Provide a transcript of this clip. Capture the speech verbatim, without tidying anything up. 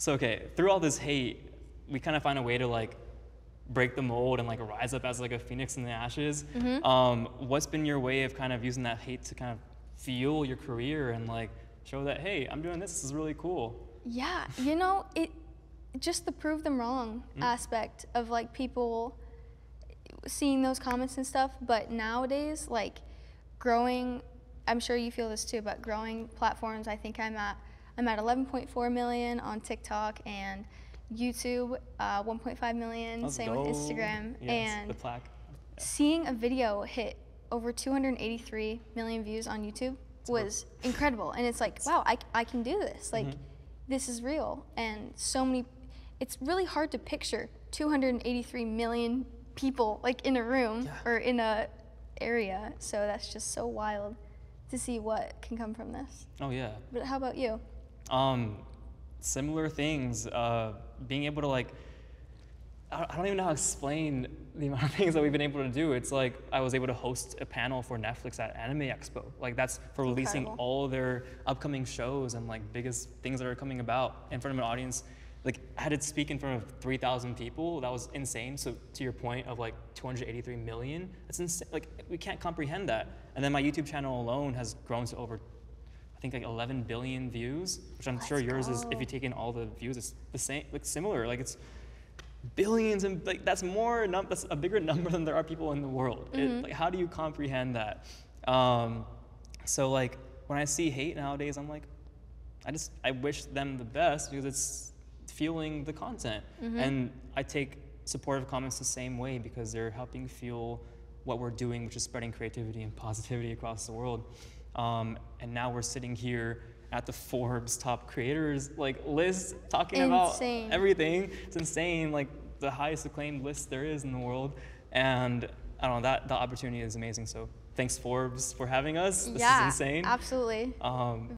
So okay, through all this hate, we kind of find a way to like break the mold and like rise up as like a phoenix in the ashes. Mm-hmm. Um, what's been your way of kind of using that hate to kind of fuel your career and like show that, hey, I'm doing this, this is really cool? Yeah, you know, it just the prove them wrong mm-hmm. aspect of like people seeing those comments and stuff. But nowadays, like growing, I'm sure you feel this too, but growing platforms, I think I'm at, I'm at eleven point four million on TikTok and YouTube, uh, one point five million, Let's same go. with Instagram. Yes, and the plaque. Yeah. Seeing a video hit over two hundred eighty-three million views on YouTube That's was cool. incredible. And it's like, wow, I, I can do this. Like, mm-hmm. this is real. And so many, it's really hard to picture two hundred eighty-three million people like in a room yeah. or in a area. So that's just so wild to see what can come from this. Oh yeah. But how about you? Um, similar things, uh, being able to like, I don't even know how to explain the amount of things that we've been able to do. It's like I was able to host a panel for Netflix at Anime Expo. Like that's for releasing Incredible. all their upcoming shows and like biggest things that are coming about in front of an audience. Like I had to speak in front of three thousand people. That was insane. So to your point of like two hundred eighty-three million, that's insane. Like we can't comprehend that. And then my YouTube channel alone has grown to over, I think like eleven billion views, which I'm Let's sure yours go. is, if you take in all the views, it's the same, like similar. Like it's billions and like that's more, num that's a bigger number than there are people in the world. Mm-hmm. It, like how do you comprehend that? Um, so like when I see hate nowadays, I'm like, I just, I wish them the best because it's fueling the content. Mm-hmm. And I take supportive comments the same way because they're helping fuel what we're doing, which is spreading creativity and positivity across the world. Um, and now we're sitting here at the Forbes top creators like list, talking insane. about everything. It's insane, like the highest acclaimed list there is in the world. And I don't know, that the opportunity is amazing. So thanks Forbes for having us. This yeah, is insane. Absolutely. Um,